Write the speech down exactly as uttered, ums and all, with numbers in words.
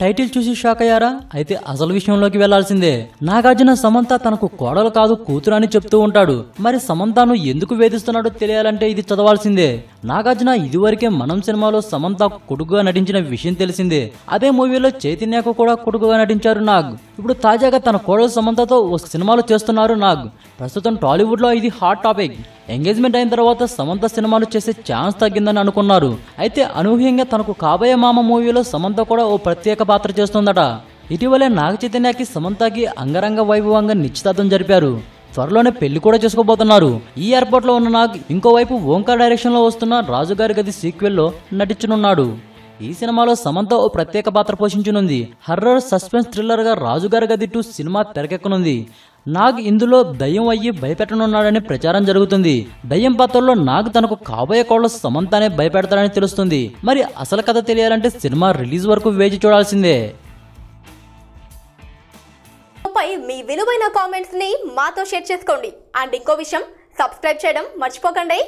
Title చూసి shock అయ్యారా? అయితే అసలు విషయంలోకి వెళ్లాల్సిందే. నాగార్జున సమంత తనకు కోడలు కాదు కూతురు అని చెప్తూ ఉంటాడు. మరి సమంతను ఎందుకు వేధిస్తున్నాడో తెలియాలంటే ఇది చదవాల్సిందే. నాగార్జున ఇదివరకే మనం సినిమాలో సమంత కొడుకుగా నటించిన విషయం తెలిసిందే. అదే మూవీలో చైతన్యకు కూడా కొడుకుగా నటించారు నాగ్. ఇప్పుడు తాజాగా తన కోడలు సమంతతో ఓ సినిమాలు చేస్తున్నారు నాగ్. ప్రస్తుతం టాలీవుడ్ లో ఇది హాట్ టాపిక్. ఎంగేజ్మెంట్ అయిన తర్వాత సమంత సినిమాలు చేసే ఛాన్స్ తగ్గిందని అనుకున్నారు. అయితే అనూహ్యంగా తనకు కాబోయే మామ మూవీలో సమంత కూడా ఓ ప్రత్యేక పాత్ర చేస్తుందట. ఇటీవలే నాగ చైతన్యకి సమంతకి అంగరంగ వైభవంగా నిశ్చితార్థం జరిపారు. త్వరలోనే పెళ్లి కూడా చేసుకోబోతున్నారు. ఈ ఎయిర్పోర్ట్ లో ఉన్న నాగ్ ఇంకోవైపు ఓంకార్ డైరెక్షన్ లో వస్తున్న రాజు గారి గది సీక్వెల్లో నటించనున్నాడు. ఈ సినిమాలో సమంత ఓ ప్రత్యేక పాత్ర పోషించనుంది. హర్రర్, సస్పెన్స్, థ్రిల్లర్ గా రాజు గారి గది టూ సినిమా తెరకెక్కనుంది. నాగ్ ఇందులో దయ్యం అయ్యి భయపెట్టనున్నాడని ప్రచారం జరుగుతుంది. దయ్యం పాత్రలో నాగ్ తనకు కాబోయే కోడలు సమంతనే భయపెడతాడని తెలుస్తుంది. మరి అసలు కథ తెలియాలంటే సినిమా రిలీజ్ వరకు వేచి చూడాల్సిందే. మీ విలువైన కామెంట్స్ ని మాతో షేర్ చేసుకోండి. అండ్ ఇంకో విషయం, సబ్స్క్రైబ్ చేయడం మర్చిపోకండి.